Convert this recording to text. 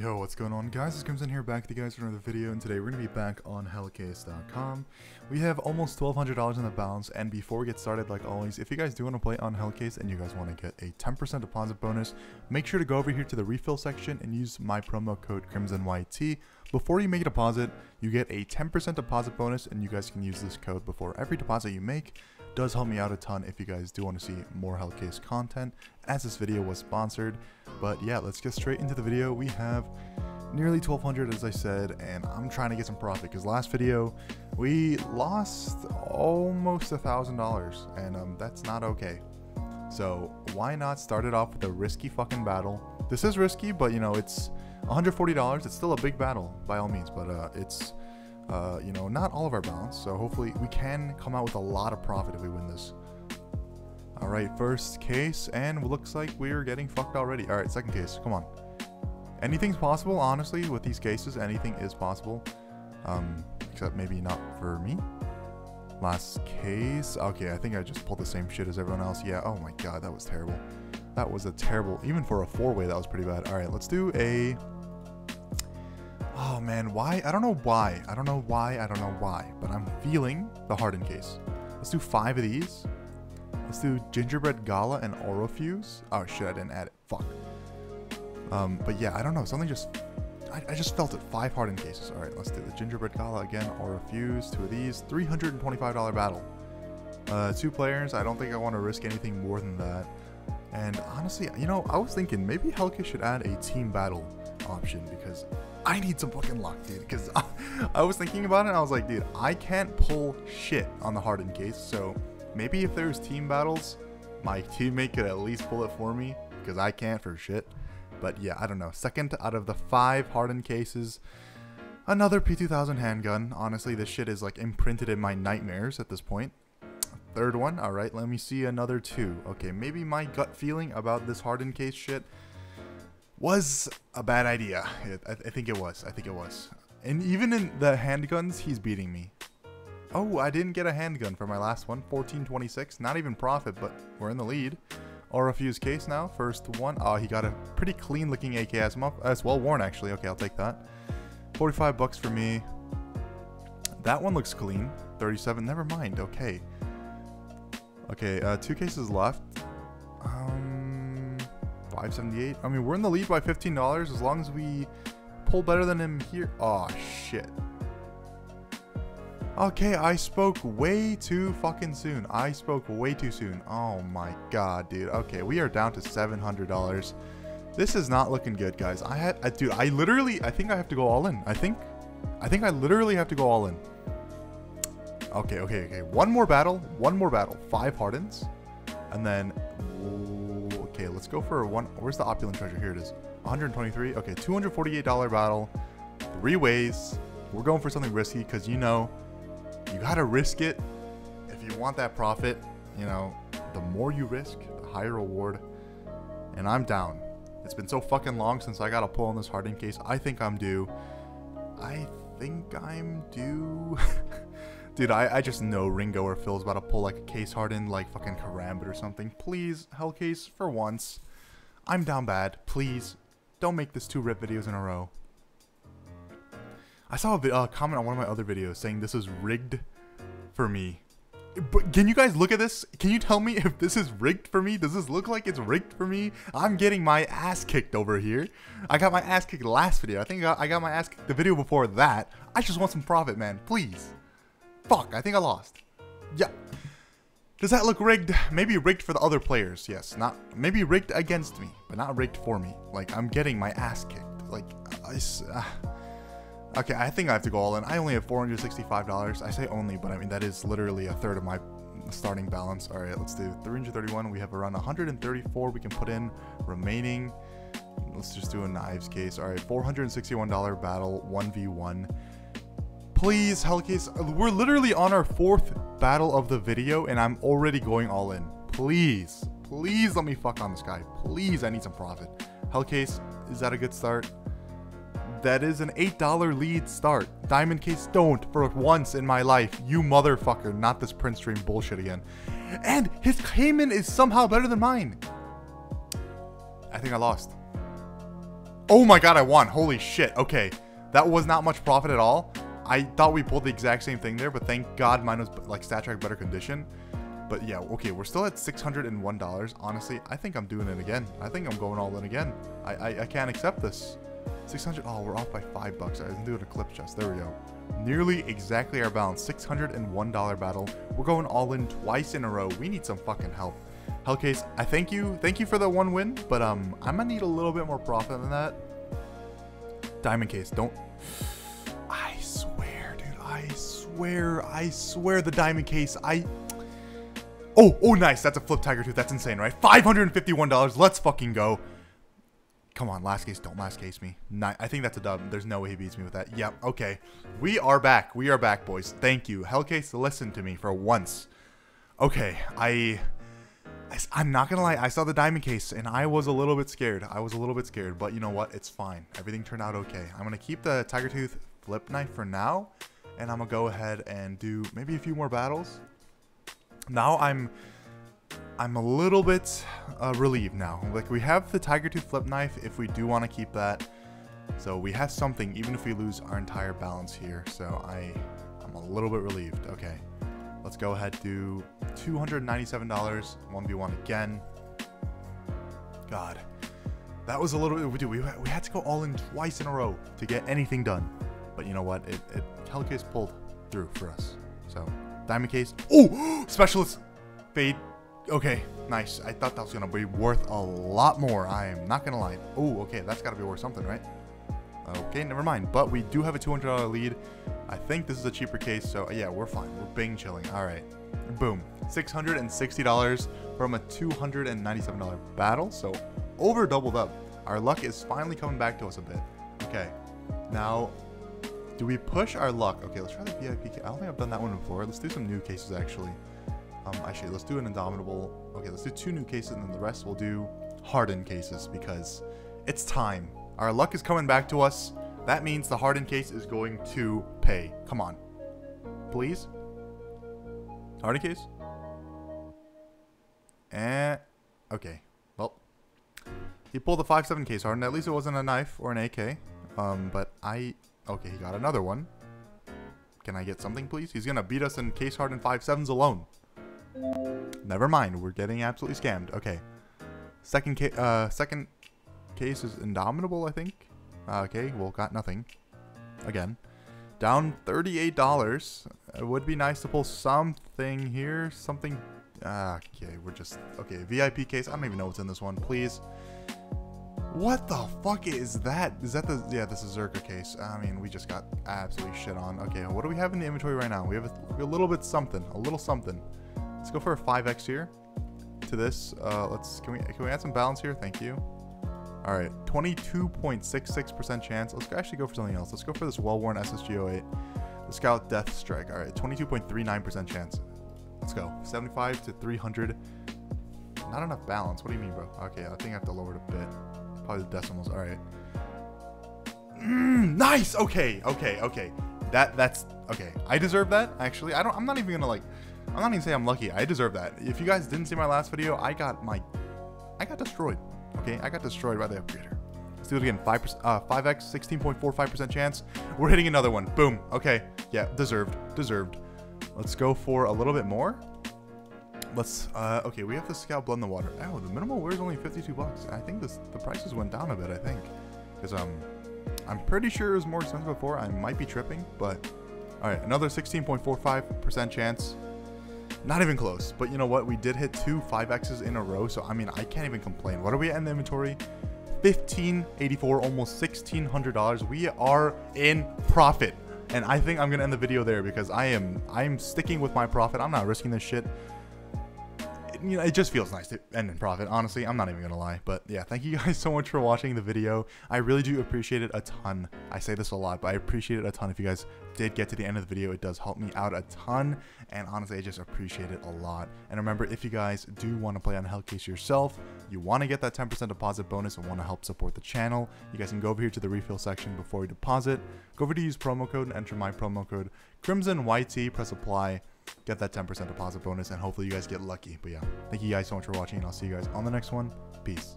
Yo, what's going on guys? It's Crimson here, back with you guys for another video, and today we're going to be back on Hellcase.com. We have almost $1,200 in the balance, and before we get started, like always, if you guys do want to play on Hellcase and you guys want to get a 10% deposit bonus, make sure to go over here to the refill section and use my promo code CrimsonYT. Before you make a deposit, you get a 10% deposit bonus, and you guys can use this code before every deposit you make. Does help me out a ton if you guys do want to see more Hellcase content, as this video was sponsored. But yeah, let's get straight into the video. We have nearly 1200, as I said, and I'm trying to get some profit because last video we lost almost $1,000, and that's not okay. So why not start it off with a risky fucking battle? This is risky, but you know, it's $140. It's still a big battle by all means, but it's you know, not all of our balance, so hopefully we can come out with a lot of profit if we win this. Alright, first case, and looks like we're getting fucked already. Alright, second case, come on. Anything's possible, honestly, with these cases. Anything is possible. Except maybe not for me. Last case. Okay, I think I just pulled the same shit as everyone else. Yeah, oh my god, that was terrible. That was a terrible, even for a four-way, that was pretty bad. Alright, let's do a... Oh man, why? I don't know why. I don't know why. I don't know why. But I'm feeling the Hardened Case. Let's do 5 of these. Let's do Gingerbread Gala and Aurofuse. Oh shit, I didn't add it. Fuck. But yeah, I don't know. Something just... I just felt it. 5 Hardened Cases. Alright, let's do the Gingerbread Gala again. Aurofuse. 2 of these. $325 battle. 2 players. I don't think I want to risk anything more than that. And honestly, you know, I was thinking maybe Hellcase should add a team battle option, because I need some fucking luck, dude, because I was thinking about it and I was like, dude, I can't pull shit on the Hardened Case, so maybe if there's team battles, my teammate could at least pull it for me, because I can't for shit. But yeah, I don't know. Second out of the 5 Hardened Cases, another P2000 handgun. Honestly, this shit is like imprinted in my nightmares at this point. Third one, alright, let me see another 2. Okay, maybe my gut feeling about this Hardened Case shit was a bad idea. I think it was. I think it was. And even in the handguns, he's beating me. Oh, I didn't get a handgun for my last one. 1426. Not even profit, but we're in the lead. Aurofuse Case now. First one. Oh, he got a pretty clean looking AKS. It's well worn, actually. Okay, I'll take that. 45 bucks for me. That one looks clean. 37. Never mind. Okay. Okay, 2 cases left. 578. I mean, we're in the lead by $15 as long as we pull better than him here. Oh shit. Okay, I spoke way too fucking soon. I spoke way too soon. Oh my god, dude. Okay, we are down to $700. This is not looking good, guys. Dude, I think I have to go all in. I think I literally have to go all in. Okay. One more battle. 5 hardens, and then. Okay, let's go for one. Where's the opulent treasure? Here it is. 123. Okay, $248 battle. 3 ways. We're going for something risky because, you know, you got to risk it. If you want that profit, you know, the more you risk, the higher reward. And I'm down. It's been so fucking long since I got a pull on this Hardened Case. I think I'm due. Dude, I just know Ringo or Phil's about to pull like a case hardened, like fucking Karambit or something. Please, Hellcase, for once. I'm down bad. Please, don't make this 2 rip videos in a row. I saw a comment on one of my other videos saying this is rigged for me. But can you guys look at this? Can you tell me if this is rigged for me? Does this look like it's rigged for me? I'm getting my ass kicked over here. I got my ass kicked last video. I think I got my ass kicked the video before that. I just want some profit, man. Please. Fuck, I think I lost. Yeah. Does that look rigged? Maybe rigged for the other players, yes. Not maybe rigged against me, but not rigged for me. Like, I'm getting my ass kicked. Like, okay, I think I have to go all in. I only have $465. I say only, but I mean, that is literally a third of my starting balance. All right, let's do 331. We have around 134 we can put in remaining. Let's just do a knives case. All right, $461 battle, 1v1. Please, Hellcase, we're literally on our 4th battle of the video, and I'm already going all in. Please, please let me fuck on this guy. Please, I need some profit. Hellcase, is that a good start? That is an $8 lead start. Diamond Case, don't, for once in my life. You motherfucker, not this print stream bullshit again. And his Cayman is somehow better than mine. I think I lost. Oh my god, I won. Holy shit. Okay, that was not much profit at all. I thought we pulled the exact same thing there, but thank god mine was like stat track better condition. But yeah, okay, we're still at $601. Honestly, I think I'm doing it again. I think I'm going all in again. I can't accept this. 600. Oh, we're off by $5. I didn't do it a clip chest. There we go. Nearly exactly our balance. $601 battle. We're going all in twice in a row. We need some fucking help. Hellcase, I thank you. Thank you for the one win, but I'm gonna need a little bit more profit than that. Diamond Case, don't. I swear, dude. I swear the Diamond Case. Oh, nice. That's a flip Tiger Tooth. That's insane, right? $551. Let's fucking go. Come on, last case. Don't last case me. I think that's a dub. There's no way he beats me with that. Yep. Yeah, okay. We are back. We are back, boys. Thank you. Hellcase, listen to me for once. Okay. I'm not going to lie. I saw the Diamond Case, and I was a little bit scared. But you know what? It's fine. Everything turned out okay. I'm going to keep the Tiger Tooth flip knife for now, and I'm going to go ahead and do maybe a few more battles. Now I'm a little bit relieved now. Like, we have the Tiger Tooth flip knife if we do want to keep that. So we have something, even if we lose our entire balance here. So I'm a little bit relieved. Okay, let's go ahead, do $297, 1v1 again. God, that was a little bit, dude, we had to go all in twice in a row to get anything done. But you know what? It Hellcase pulled through for us. So Diamond Case. Oh, Specialist Fade. Okay, nice. I thought that was going to be worth a lot more. I am not going to lie. Oh, okay. That's got to be worth something, right? Okay, never mind. But we do have a $200 lead. I think this is a cheaper case. So, yeah, we're fine. We're bing chilling. All right. Boom. $660 from a $297 battle. So, over doubled up. Our luck is finally coming back to us a bit. Okay. Now, do we push our luck? Okay, let's try the VIP case. I don't think I've done that one before. Let's do some new cases, actually. Actually, let's do an Indomitable. Okay, let's do two new cases, and then the rest we'll do Hardened Cases, because it's time. Our luck is coming back to us. That means the Hardened Case is going to pay. Come on. Please? Hardened Case? Okay. Well, he pulled the 5.7 case hardened. At least it wasn't a knife or an AK. Okay, he got another one. Can I get something, please? He's going to beat us in case hardened 5.7s alone. Never mind. We're getting absolutely scammed. Okay. Second case is Indomitable, I think. Okay, well, got nothing. Again. Down $38. It would be nice to pull something here. Something. Okay, we're just. Okay, VIP case. I don't even know what's in this one. Please. What the fuck is that? Is that the... Yeah, this is Zerker Case. I mean, we just got absolutely shit on. Okay, what do we have in the inventory right now? We have a little bit something. A little something. Let's go for a 5x here to this. Can we add some balance here? Thank you. All right, 22.66% chance. Let's actually go for something else. Let's go for this well-worn SSG08. The Scout Death Strike. All right, 22.39% chance. Let's go. 75 to 300. Not enough balance. What do you mean, bro? Okay, I think I have to lower it a bit. Probably the decimals. All right. Nice. Okay. That's okay. I deserve that. Actually, I'm not even gonna like. I'm not even saying I'm lucky. I deserve that. If you guys didn't see my last video, I got destroyed. Okay, I got destroyed by the upgrader. Let's do it again. 5x, 16.45% chance. We're hitting another one. Boom. Okay. Yeah, deserved. Let's go for a little bit more. Let's okay, we have to scout Blood in the Water. Oh, the minimal wear is only $52. I think the prices went down a bit, I think, because I'm pretty sure it was more expensive before. I might be tripping, but all right, another 16.45% chance. Not even close. But you know what, we did hit two 5x's in a row, so I mean, I can't even complain. What are we at in the inventory? $1,584, almost $1,600. We are in profit, and I think I'm gonna end the video there, because I'm sticking with my profit. I'm not risking this shit. You know, it just feels nice to end in profit, honestly. I'm not even gonna lie. But yeah, thank you guys so much for watching the video. I really do appreciate it a ton. I say this a lot, but I appreciate it a ton. If you guys did get to the end of the video, it does help me out a ton, and honestly, I just appreciate it a lot. And remember, if you guys do want to play on Hellcase yourself, you want to get that 10% deposit bonus and want to help support the channel, you guys can go over here to the refill section before you deposit. Go over to use promo code and enter my promo code CrimsonYT, press apply, get that 10% deposit bonus, and hopefully you guys get lucky. But yeah, thank you guys so much for watching, and I'll see you guys on the next one. Peace.